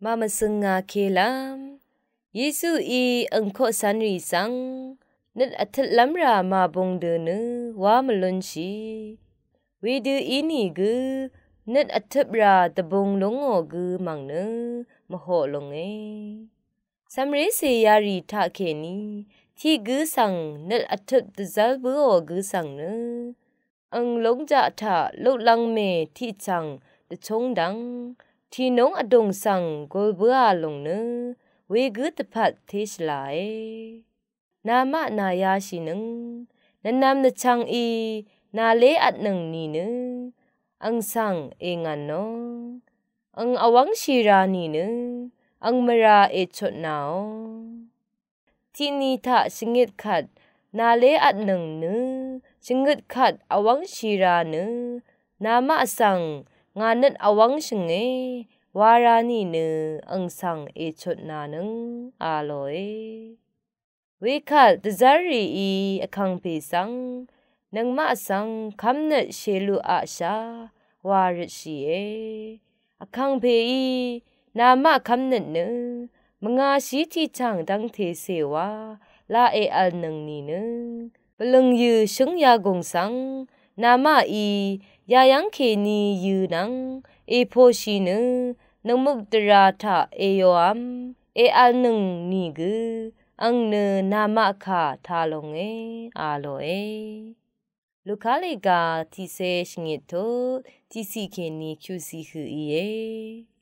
mà mình sưng ngà kê lắm. Giê-xu y ẩn khô sán rì sang, nít ạ thật lắm ra mà bông đờ nữ, hoa mà lôn chi. Vì đứa y nì gư, nít ạ thật ra tà bông lông ngô gư mạng nữ, mà hộ lông ấy. Sam rê xì yà rì thạ kê ni, thi gư sang nít ạ thật tà giá bư hộ gư sang nữ. Ấn lông dạ thạ lúc lăng mê thị chàng tà chông đăng, thi nông ạ đông sang gô bư à lông nữ. We good the pat teach lie. Nama na yashi nung. Nanam the chang e. Na le at nung ni nung. Ang sang e ngano. Ang awang shira ni nung. Ang mara e chot nao. Tini ta singit kat. Na le at nung nung. Singit kat awang shira nung. Nama asang. Nganat awang sing e. Warani nư ân sang e chốt na nâng a lôi. Vì khát tà zari y a khang bì sang, nâng ma sang khám nết xê lu a xa, wa rít xì e. A khang bì y, na ma khám nết nư, mga xí thi chàng đăng thế xê wa, la e al nâng ni nâng. Bà lưng yu xứng ya gong sang, na ma y, ya yang kê ni yu nâng, e po xì nư, nâng mục tà ra thạ e yô am, e al nâng ni gư, ang nơ na mạ khá thà lông e, a lô e. Lu khá lê gà, thi se xinh e thô, thi si kê ni kyu si hư y e.